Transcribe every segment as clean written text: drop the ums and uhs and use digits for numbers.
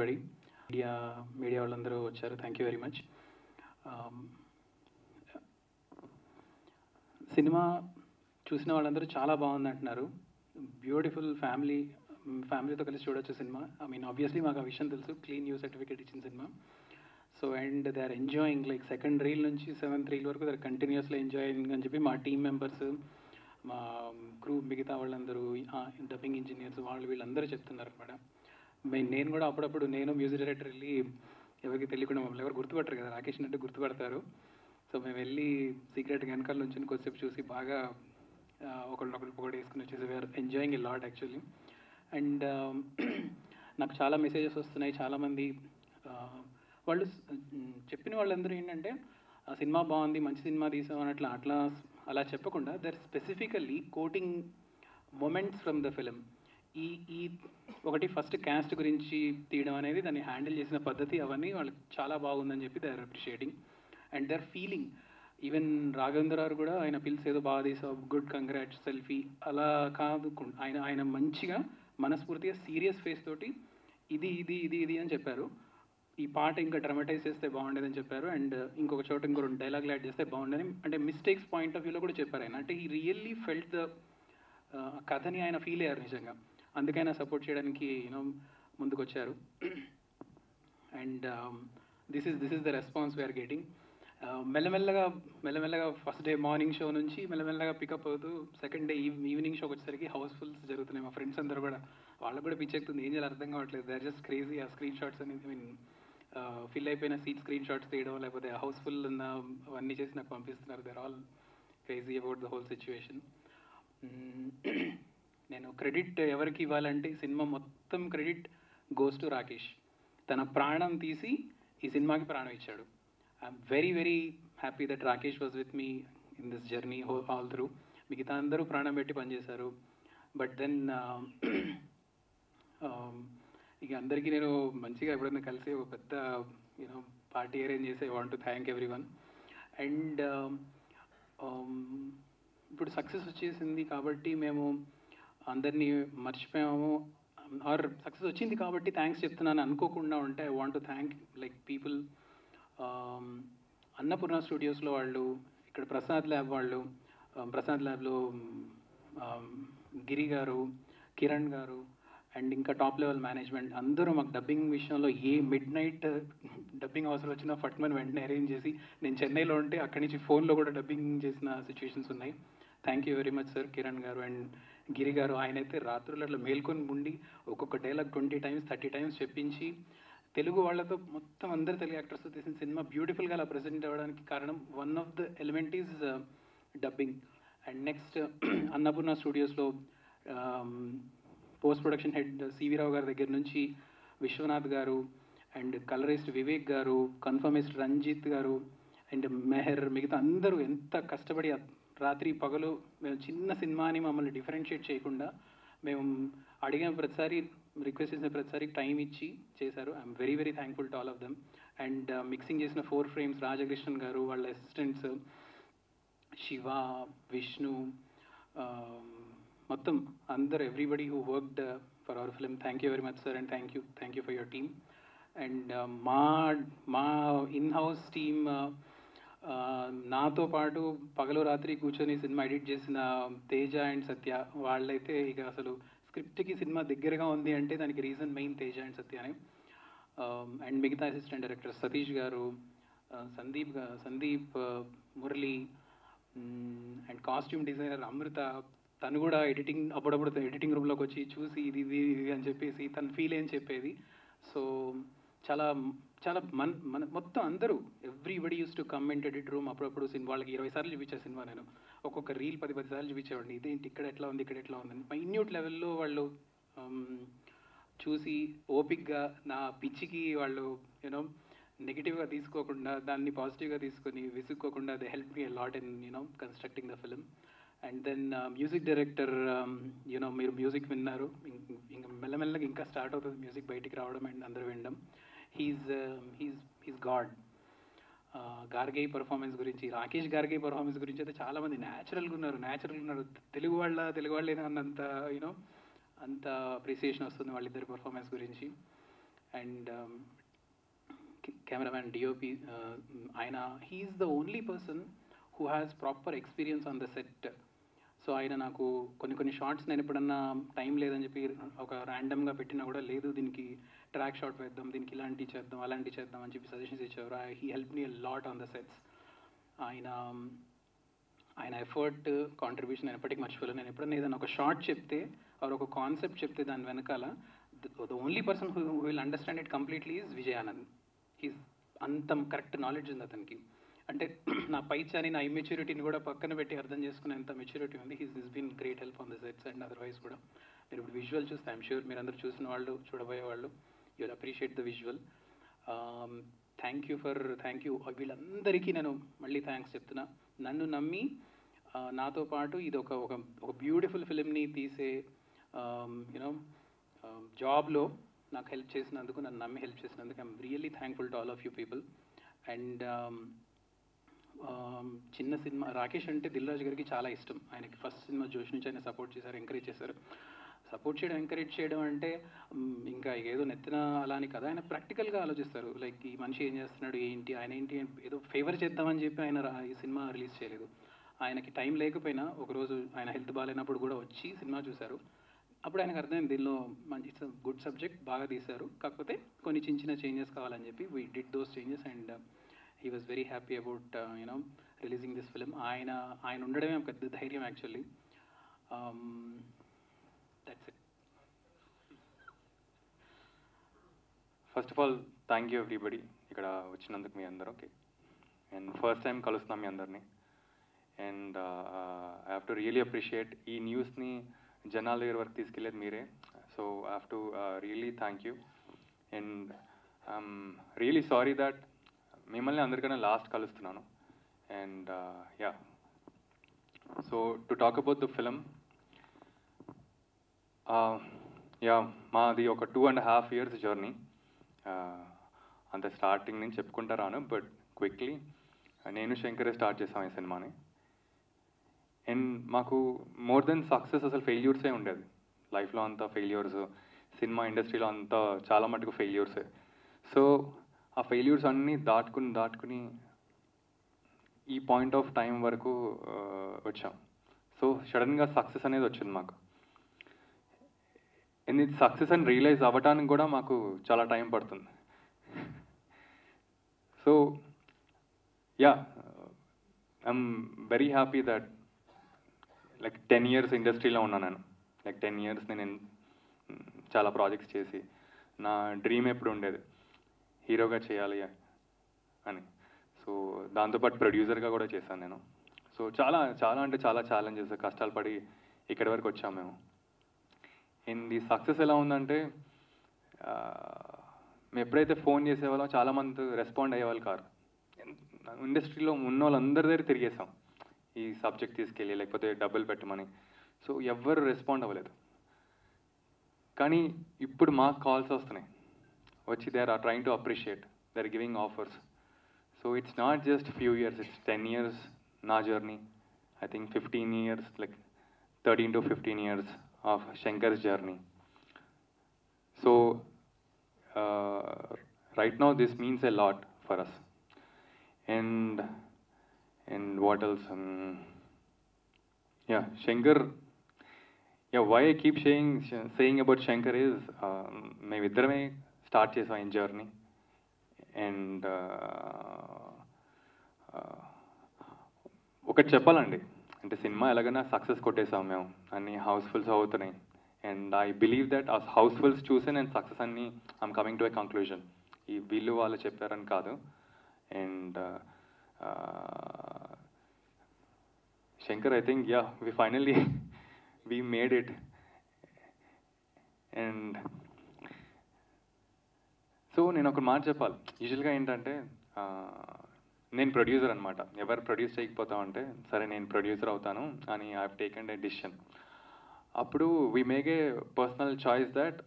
Media వాళ్ళందరూ వచ్చారు. Thank you very much. Cinema చూసిన వాళ్ళందరూ చాలా బాగుంది అంటున్నారు. బ్యూటిఫుల్ ఫ్యామిలీతో కలిసి చూడొచ్చు సినిమా. ఐ మీన్ ఆబ్వియస్లీ మాకు ఆ విషయం తెలుసు, క్లీన్ యూ సర్టిఫికేట్ ఇచ్చిన cinema. So and they are enjoying, like second reel నుంచి సెవెంత్ రీల్ వరకు దే ఆర్ కంటిన్యూస్లీ ఎంజాయింగ్ అని చెప్పి మా టీమ్ మెంబర్స్, మా క్రూ, మిగతా వాళ్ళందరూ, డబ్బింగ్ ఇంజనీర్స్, వాళ్ళు వీళ్ళందరూ చెప్తున్నారు అన్నమాట. నేను కూడా అప్పుడప్పుడు నేను మ్యూజిక్ డైరెక్టర్ వెళ్ళి ఎవరికి తెలియకుండా మమ్మల్ని ఎవరు గుర్తుపట్టరు కదా, రాకేష్ అంటే గుర్తుపడతారు. సో మేము వెళ్ళి సీక్రెట్ వెనకాల నుంచి కొద్దిసేపు చూసి బాగా ఒకళ్ళొకరు పొగడ వేసుకుని వచ్చేసి we are enjoying a lot actually. And నాకు చాలా మెసేజెస్ వస్తున్నాయి, చాలామంది వాళ్ళు చెప్పిన వాళ్ళందరూ ఏంటంటే సినిమా బాగుంది, మంచి సినిమా తీసాం అని అలా చెప్పకుండా they're specifically quoting moments from the film. ఈ ఒకటి ఫస్ట్ క్యాస్ట్ గురించి తీయడం అనేది, దాన్ని హ్యాండిల్ చేసిన పద్ధతి, అవన్నీ వాళ్ళకి చాలా బాగుందని చెప్పి they are appreciating and they are feeling. Even Raghavendra garu కూడా ఆయన పిలిచి ఏదో బాగా తీసావు, గుడ్, కంగ్రాట్స్, సెల్ఫీ అలా కాదు, ఆయన మంచిగా మనస్ఫూర్తిగా సీరియస్ ఫేస్ తోటి ఇది ఇది ఇది ఇది అని చెప్పారు. ఈ పాట ఇంకా డ్రమటైజ్ చేస్తే బాగుండేదని చెప్పారు. అండ్ ఇంకొక చోట ఇంకో రెండు డైలాగ్లు యాడ్ చేస్తే బాగుండేది అంటే మిస్టేక్స్ పాయింట్ ఆఫ్ వ్యూలో కూడా చెప్పారు ఆయన. అంటే ఈ రియల్లీ ఫెల్ట్ ద కథని ఆయన ఫీల్ అయ్యారు నిజంగా, అందుకైనా సపోర్ట్ చేయడానికి యూనో ముందుకు వచ్చారు. And this is the response we are getting. మెల్లమెల్లగా ఫస్ట్ డే మార్నింగ్ షో నుంచి మెల్లమెల్లగా పికప్ అవుతూ సెకండ్ డే ఈవినింగ్ షోకి వచ్చేసరికి హౌస్ఫుల్స్ జరుగుతున్నాయి. మా ఫ్రెండ్స్ అందరూ కూడా, వాళ్ళకు కూడా పిచ్చెక్కుతుంది, ఏం చేయాలి అర్థం కావట్లేదు. They are just crazy. ఆ స్క్రీన్ షాట్స్ అనేది, ఐ మీన్ ఫిల్ అయిపోయిన సీట్ స్క్రీన్ షాట్స్ తీయడం, లేకపోతే హౌస్ఫుల్ ఉన్న అవన్నీ చేసి నాకు పంపిస్తున్నారు. They are all crazy about the whole situation. నేను క్రెడిట్ ఎవరికి ఇవ్వాలంటే సినిమా మొత్తం క్రెడిట్ గోస్ టు రాకేష్. తన ప్రాణం తీసి ఈ సినిమాకి ప్రాణం ఇచ్చాడు. I'm very very happy that Rakesh was with me in this journey all through. మిగతా అందరూ ప్రాణం పెట్టి పనిచేశారు. బట్ దెన్ ఇక అందరికీ నేను మంచిగా ఎప్పుడైనా కలిసి ఒక పెద్ద యూనో పార్టీ అరేంజ్ చేసి I want to thank everyone. And ఇప్పుడు సక్సెస్ వచ్చేసింది కాబట్టి మేము అందరినీ మర్చిపోయాము, ఆర్ సక్సెస్ వచ్చింది కాబట్టి థ్యాంక్స్ చెప్తున్నాను అనుకోకుండా ఉంటే I want to thank like people. Annapurna స్టూడియోస్లో వాళ్ళు, ఇక్కడ ప్రసాద్ ల్యాబ్ వాళ్ళు, ప్రసాద్ ల్యాబ్లో గిరి గారు, కిరణ్ గారు అండ్ ఇంకా టాప్ లెవెల్ మేనేజ్మెంట్ అందరూ మాకు డబ్బింగ్ విషయంలో ఏ మిడ్ నైట్ డబ్బింగ్ అవసరం వచ్చినా ఫట్మన్ వెంటనే అరేంజ్ చేసి, నేను చెన్నైలో ఉంటే అక్కడి నుంచి ఫోన్లో కూడా డబ్బింగ్ చేసిన సిచ్యువేషన్స్ ఉన్నాయి. Thank you very much sir Kiran garu and గిరి గారు. ఆయనైతే రాత్రులు అట్లా మేల్కొని ఉండి ఒక్కొక్క డైలాగ్ 20 times 30 times చెప్పించి, తెలుగు వాళ్ళతో మొత్తం అందరు తెలుగు యాక్టర్స్తో తీసిన సినిమా బ్యూటిఫుల్గా అలా ప్రజెంట్ అవ్వడానికి కారణం one of the element is dubbing. And next Annapurna స్టూడియోస్లో పోస్ట్ ప్రొడక్షన్ హెడ్ సివిరావు గారి దగ్గర నుంచి విశ్వనాథ్ గారు అండ్ కలరిస్ట్ వివేక్ గారు, కన్ఫర్మిస్ట్ రంజిత్ గారు అండ్ మెహర్, మిగతా అందరూ ఎంత కష్టపడి రాత్రి పగలు, మేము చిన్న సినిమాని మమ్మల్ని డిఫరెన్షియేట్ చేయకుండా మేము అడిగిన ప్రతిసారి, రిక్వెస్ట్ చేసిన ప్రతిసారి టైం ఇచ్చి చేశారు. I'm very very thankful to all of them. And mixing చేసిన 4 frames రాజకృష్ణన్ గారు, వాళ్ళ అసిస్టెంట్స్ శివ, విష్ణు, మొత్తం అందరు, everybody who worked for our film. Thank you very much sir and thank you for your team. And మా in house team, నాతో పాటు పగలు రాత్రి కూర్చొని సినిమా ఎడిట్ చేసిన తేజ అండ్ సత్య, వాళ్ళైతే ఇక అసలు స్క్రిప్ట్కి సినిమా దగ్గరగా ఉంది అంటే దానికి రీజన్ మెయిన్ తేజ అండ్ సత్యనే. అండ్ మిగతా assistant director Satish garu, Sandeep, Murali and costume designer Amrita, తను కూడా ఎడిటింగ్ అప్పుడప్పుడు ఎడిటింగ్ రూమ్లోకి వచ్చి చూసి ఇది ఇది ఇది అని చెప్పేసి తను ఫీల్ అని చెప్పేది. సో చాలా చాలా మన మొత్తం అందరూ, everybody use to come and edit room. అప్పుడప్పుడు వాళ్ళకి 20 సార్లు చూపించే సినిమా నేను, ఒక్కొక్క రీల్ 10 సార్లు చూపించేవాడిని, ఇదేంటి ఇక్కడ ఎట్లా ఉంది ఇక్కడ ఎట్లా ఉందని. మైన్యూట్ లెవెల్లో వాళ్ళు చూసి ఓపిక్గా నా పిచ్చికి వాళ్ళు యూనో నెగిటివ్గా తీసుకోకుండా దాన్ని పాజిటివ్గా తీసుకొని విసుక్కోకుండా they help me lot in you know constructing the film. And then music director, you know మీరు మ్యూజిక్ విన్నారు, ఇంకా మెల్లమెల్లగా ఇంకా స్టార్ట్ అవుతుంది మ్యూజిక్ బయటికి రావడం అండ్ అందరూ వినడం. He's God. గార్గి పర్ఫార్మెన్స్ గురించి, రాకేష్ గార్గి పర్ఫార్మెన్స్ గురించి అయితే చాలామంది న్యాచురల్గా ఉన్నారు. తెలుగు వాళ్ళేనా అన్నంత యూనో అంత అప్రిసియేషన్ వస్తుంది వాళ్ళిద్దరి పర్ఫార్మెన్స్ గురించి. and cameraman DOP Aina, he is the only person who has proper experience on the set. So Aina naku konni shots nenu eppudanna time ledani cheppi oka random ga pettina kuda ledu diniki track shot veddam diniki ilanti cheddam ani cheppi suggestions icharu. He helped me a lot on the sets. Aina effort contribution nenu eppatiki marchipolanu. Nenu eppudanna edana oka shot chepte or oka concept chepte dani venakala the only person who will understand it completely is Vijayanand. He's antam correct knowledge ఉంది అతనికి. అంటే నా పైచాని నా ఇమ్మెచ్యూరిటీని కూడా పక్కన పెట్టి అర్థం చేసుకునేంత మెచ్యూరిటీ ఉంది. He's been great help on the sets and otherwise కూడా. మీరు ఇప్పుడు విజువల్ చూస్తే ఐఎమ్ ష్యూర్ మీరు అందరూ చూసిన వాళ్ళు చూడబోయే వాళ్ళు you will appreciate the visual. Thank you వీళ్ళందరికీ నేను మళ్ళీ థ్యాంక్స్ చెప్తున్నా. నన్ను నమ్మి నాతో పాటు ఇది ఒక ఒక బ్యూటిఫుల్ ఫిలింని తీసే యూనో జాబ్లో నాకు హెల్ప్ చేసినందుకు నన్ను నమ్మి హెల్ప్ చేసినందుకు I'm really thankful to all of you people. And చిన్న సినిమా రాకేష్ అంటే దిల్రాజ్ గారికి చాలా ఇష్టం. ఆయనకి ఫస్ట్ సినిమా జోష్ నుంచి ఆయన సపోర్ట్ చేశారు, ఎంకరేజ్ చేశారు. సపోర్ట్ చేయడం ఎంకరేజ్ చేయడం అంటే ఇంకా ఏదో నెత్తిన అలా అని కదా, ఆయన ప్రాక్టికల్గా ఆలోచిస్తారు. లైక్ ఈ మనిషి ఏం చేస్తున్నాడు, ఏంటి ఆయన, ఏంటి ఏదో ఫేవర్ చేద్దామని చెప్పి ఆయన ఈ సినిమా రిలీజ్ చేయలేదు. ఆయనకి టైం లేకపోయినా ఒకరోజు ఆయన హెల్త్ బాగాలేనప్పుడు కూడా వచ్చి సినిమా చూశారు. అప్పుడు ఆయనకు అర్థమైంది దీనిలో మంచి గుడ్ సబ్జెక్ట్ బాగా తీశారు, కాకపోతే కొన్ని చిన్న చిన్న చేంజెస్ కావాలని చెప్పి we did those changes and he was very happy about releasing this film. Aina undadame oka dhairyam actually. That's it. First of all, thank you everybody ikkada vachinanduku mee andaru. Okay, and first time kalusna mee andarni and I have to really appreciate E News ni janal daggar work teeskeled mere, so I have to really thank you and I'm really sorry that మిమ్మల్ని అందరికన్నా last కలుస్తున్నాను. And yeah, so to talk about the film, yeah మాది ఒక 2.5 years journey. అంత starting నేను చెప్పుకుంటారాను, but quickly నేను శంకరే start చేశాను ఈ సినిమాని. అండ్ మాకు మోర్ దెన్ సక్సెస్ అసలు ఫెయిల్యూర్సే ఉండేది లైఫ్లో, అంతా ఫెయిల్యూర్స్, సినిమా ఇండస్ట్రీలో అంతా చాలా మటుకు ఫెయిల్యూర్సే. సో ఆ ఫెయిల్యూర్స్ అన్నీ దాటుకుని ఈ పాయింట్ ఆఫ్ టైం వరకు వచ్చాం. సో సడన్గా సక్సెస్ అనేది వచ్చింది మాకు. అండ్ ఇది సక్సెస్ అని రియలైజ్ అవ్వడానికి కూడా మాకు చాలా టైం పడుతుంది. So yeah, I'm very happy that like 10 years ఇండస్ట్రీలో ఉన్నాను నేను. లైక్ 10 years నేను చాలా ప్రాజెక్ట్స్ చేసి నా డ్రీమ్ ఎప్పుడు ఉండేది హీరోగా చేయాలి అని. సో దాంతోపాటు ప్రొడ్యూసర్గా కూడా చేశాను నేను. సో చాలా ఛాలెంజెస్ కష్టాలు పడి ఇక్కడి వరకు వచ్చాము మేము. అండ్ ఈ సక్సెస్ ఎలా ఉందంటే మేము ఎప్పుడైతే ఫోన్ చేసేవాళ్ళం చాలామంది రెస్పాండ్ అయ్యేవాళ్ళు కారు. ఇండస్ట్రీలో ఉన్న వాళ్ళందరి దగ్గర తిరిగేసాం ఈ సబ్జెక్ట్ తీసుకెళ్ళి లేకపోతే డబ్బులు పెట్టమని. సో ఎవ్వరు రెస్పాండ్ అవ్వలేదు. కానీ ఇప్పుడు మాకు కాల్స్ వస్తున్నాయి which they are trying to appreciate, they are giving offers. So it's not just few years, it's 10 years na journey. I think 15 years, like 13 to 15 years of Shankar's journey. So right now this means a lot for us. And what else, yeah, Shankar, yeah, why I keep saying about Shankar is me vidreme start చేసాం ఆయన journey. And ఒకటి చెప్పాలండి, అంటే cinema ఎలాగైనా success కొట్టేసాం మేము, అన్ని housefuls అవుతున్నాయి. అండ్ ఐ బిలీవ్ దట్ ఆ హౌస్ఫుల్స్ చూసే నేను సక్సెస్ అన్ని I'm coming to a conclusion. ఈ వీళ్ళు వాళ్ళు చెప్పారని కాదు. And Shankar, I think yeah we finally we made it. And so నేను ఒక మాట చెప్పాలి, యూజువల్గా ఏంటంటే నేను ప్రొడ్యూసర్ అనమాట. ఎవరు ప్రొడ్యూస్ చేయకపోతాం అంటే సరే నేను ప్రొడ్యూసర్ అవుతాను అని I have taken a decision. అప్పుడు we make a personal choice that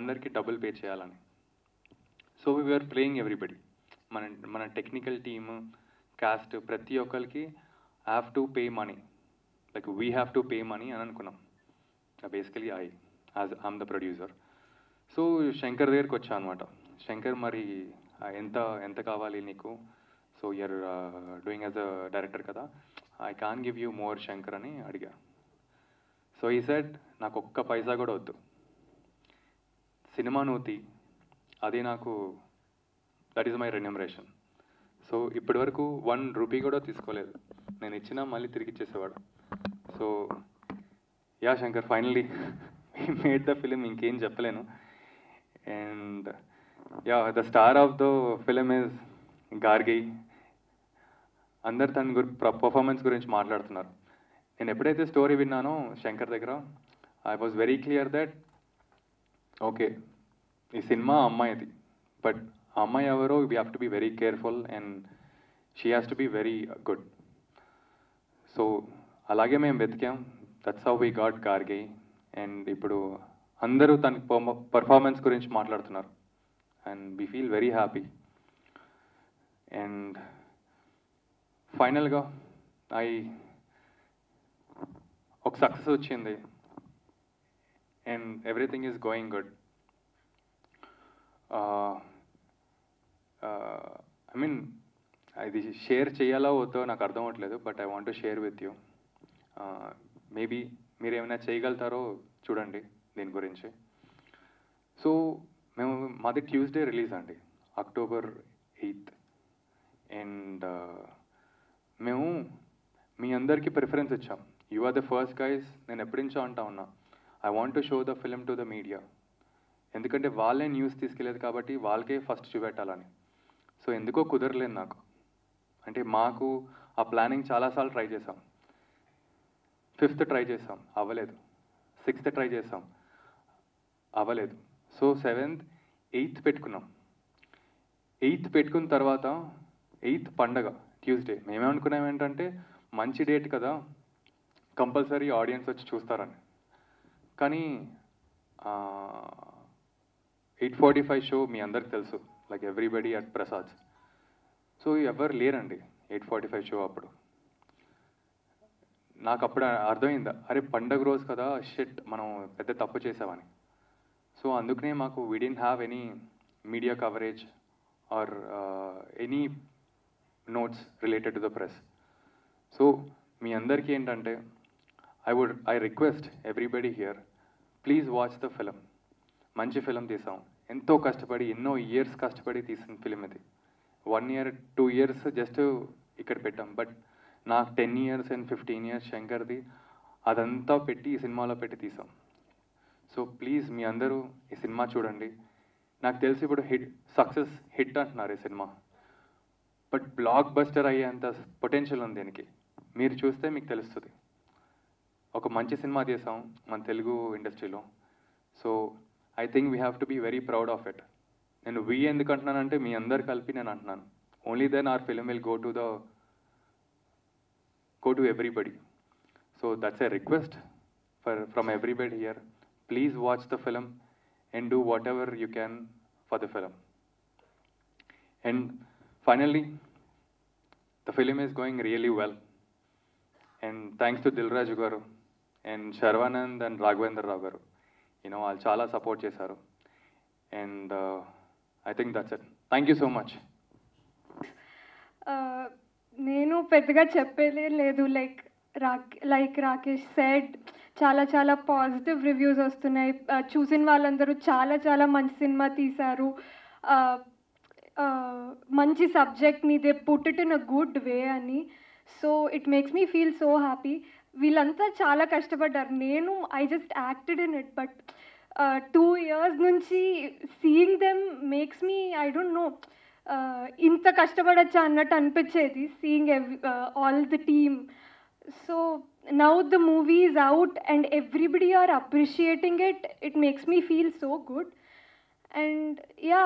అందరికీ డబుల్ పే చేయాలని. సో వీఆర్ ప్లేయింగ్ ఎవ్రీబడి, మన టెక్నికల్ టీమ్, కాస్ట్, ప్రతి ఒక్కరికి have to pay money, like we have to pay money అని అనుకున్నాం. Basically I as I'm the producer. So Shankar దగ్గరికి వచ్చా అనమాట. శంకర్, మరి ఎంత ఎంత కావాలి నీకు, so you're doing as a director కదా, I can give you more Shankar అని అడిగా. సో ఈ సెట్ నాకు ఒక్క పైసా కూడా వద్దు, సినిమా నూతి అది నాకు, that is my remuneration. So ఇప్పటి వరకు 1 రూపీ కూడా తీసుకోలేదు, నేను ఇచ్చినా మళ్ళీ తిరిగి ఇచ్చేసేవాడు. So yeah Shankar, finally we made the film, ఇంకేం చెప్పలేను. And yeah, the star of the film is Gargi. అందరు తన పర్ఫార్మెన్స్ గురించి మాట్లాడుతున్నారు. నేను ఎప్పుడైతే స్టోరీ విన్నానో శంకర్ దగ్గర, I was very clear that okay ఈ సినిమా అమ్మాయిది, బట్ ఆ అమ్మాయి ఎవరో we have to be very careful and she has to be very good. So అలాగే మేము వెతికాం, that's how we got Gargi. And ఇప్పుడు అందరూ తన పర్ఫార్మెన్స్ గురించి మాట్లాడుతున్నారు and we feel very happy. And ఫైనల్గా ఒక సక్సెస్ వచ్చింది and everything is going good. I mean ఇది షేర్ చేయాలా వద్దో నాకు అర్థం అవ్వట్లేదు, but I want to share with you. Maybe మీరు ఏమైనా చేయగలుగుతారో చూడండి దీని గురించి. సో మేము, మాది ట్యూస్డే రిలీజ్ అండి, అక్టోబర్ 8. అండ్ మేము మీ అందరికీ ప్రిఫరెన్స్ ఇచ్చాం. You are the first guys, నేను ఎప్పటి నుంచో అంటా ఉన్నా, I want to show the film to the media, ఎందుకంటే వాళ్ళే న్యూస్ తీసుకెళ్ళేది కాబట్టి వాళ్ళకే ఫస్ట్ చూపెట్టాలని. సో ఎందుకో కుదరలేదు నాకు, అంటే మాకు ఆ ప్లానింగ్ చాలాసార్లు ట్రై చేసాం. 5th ట్రై చేసాం, అవ్వలేదు. 6th ట్రై చేసాం, అవ్వలేదు. సో 7th, 8th పెట్టుకున్నాం. 8th పెట్టుకున్న తర్వాత 8th పండగ ట్యూస్డే, మేమేమనుకున్నాం ఏంటంటే మంచి డేట్ కదా కంపల్సరీ ఆడియన్స్ వచ్చి చూస్తారని, కానీ 8:45 షో మీ అందరికి తెలుసు, like everybody at Prasad. So ఎవరు లేరండి 8:45 షో. అప్పుడు నాకు అప్పుడు అర్థమైందా, అరే పండగ రోజు కదా, షిట్ మనం పెద్ద తప్పు చేసామని. సో అందుకనే మాకు we didn't have any media coverage or any notes related to the press. So మీ అందరికీ ఏంటంటే, I request everybody here, please watch the film. మంచి ఫిలిం తీసాం, ఎంతో కష్టపడి, ఎన్నో ఇయర్స్ కష్టపడి తీసిన ఫిలిం ఇది. 1 year 2 years జస్ట్ ఇక్కడ పెట్టాం, బట్ నాకు 10 years అండ్ 15 years శంకర్ది, అదంతా పెట్టి ఈ సినిమాలో పెట్టి తీసాం. సో ప్లీజ్ మీ అందరూ ఈ సినిమా చూడండి. నాకు తెలిసి ఇప్పుడు సక్సెస్ హిట్ అంటున్నారు ఈ సినిమా, బట్ బ్లాక్ బస్టర్ అయ్యేంత పొటెన్షియల్ ఉంది దీనికి. మీరు చూస్తే మీకు తెలుస్తుంది, ఒక మంచి సినిమా తీసాం మన తెలుగు ఇండస్ట్రీలో. So I think we have to be very proud of it. నేను వీ ఎందుకు అంటున్నానంటే మీ అందరు కలిపి నేను అంటున్నాను, only then our film will go to everybody. So that's a request from everybody here. Please watch the film and do whatever you can for the film. And finally, the film is going really well, and thanks to Dilraj garu and Sharvanand and Raghavendra garu, you know, all chala support chesaru. And I think that's it. Thank you so much. నేను పెద్దగా చెప్పేది లేదు, like Rakesh said, చాలా positive reviews వస్తున్నాయి. చూసిన వాళ్ళందరూ చాలా మంచి సినిమా తీశారు, మంచి సబ్జెక్ట్ని they put it in a good way అని. So it makes me feel so happy. వీళ్ళంతా చాలా కష్టపడ్డారు, నేను I just acted in it, but 2 years నుంచి seeing them makes me, I don't know, ఇంత కష్టపడచ్చా అన్నట్టు అనిపించేది seeing all the team. So now the movie is out and everybody are appreciating it, it makes me feel so good. And yeah,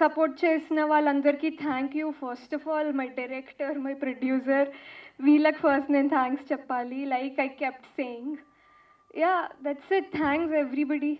support చేసిన వాళ్ళందరికీ thank you. First of all my director, my producer, వీళ్ళకి first నేను thanks చెప్పాలి, like I kept saying. Yeah, that's it. Thanks everybody.